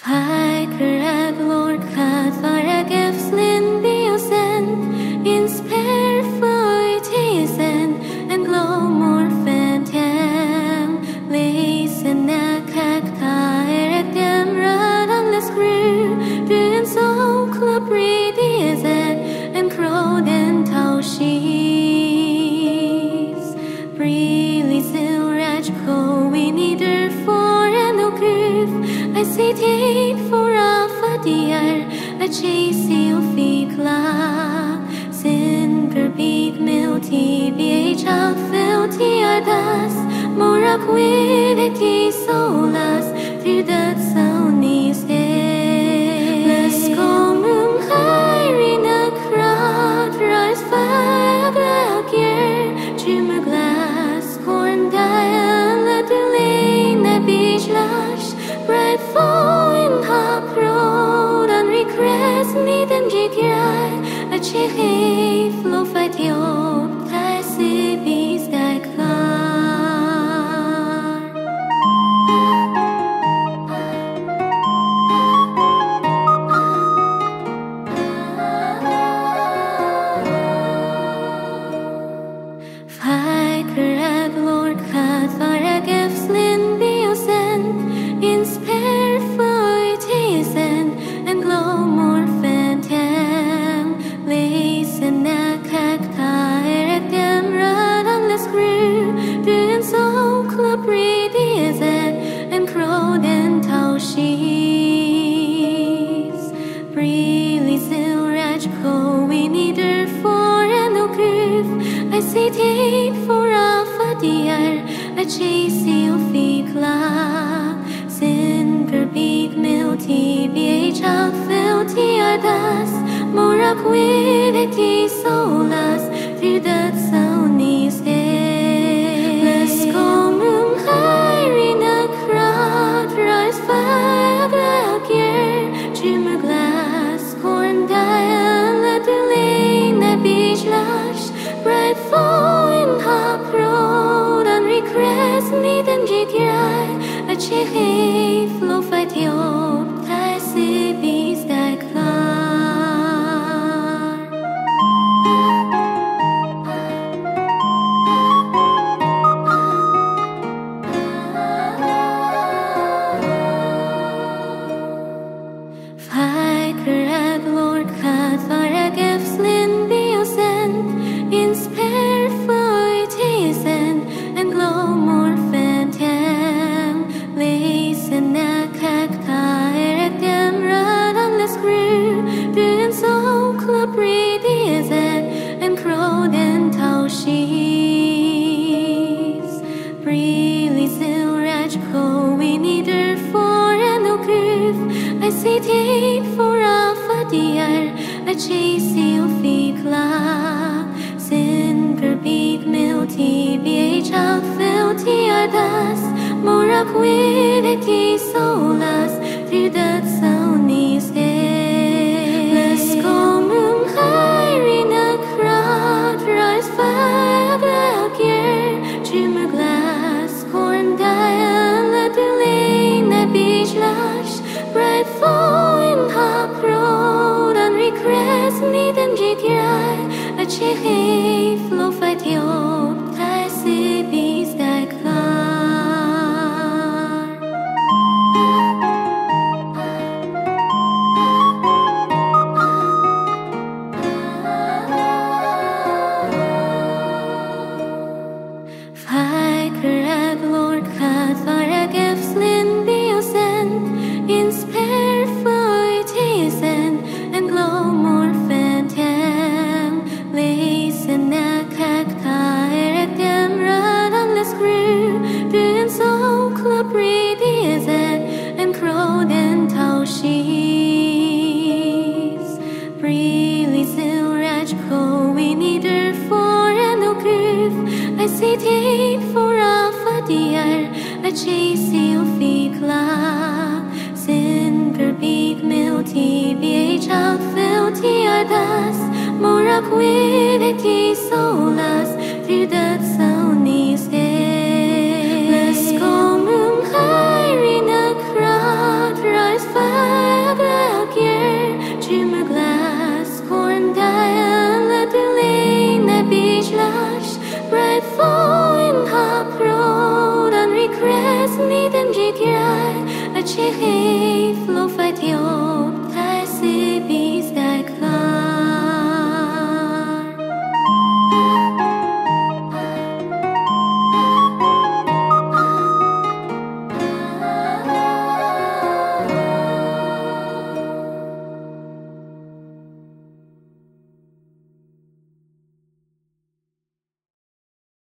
Let's go moon higher in a crowd, rise fast. she gave love at you.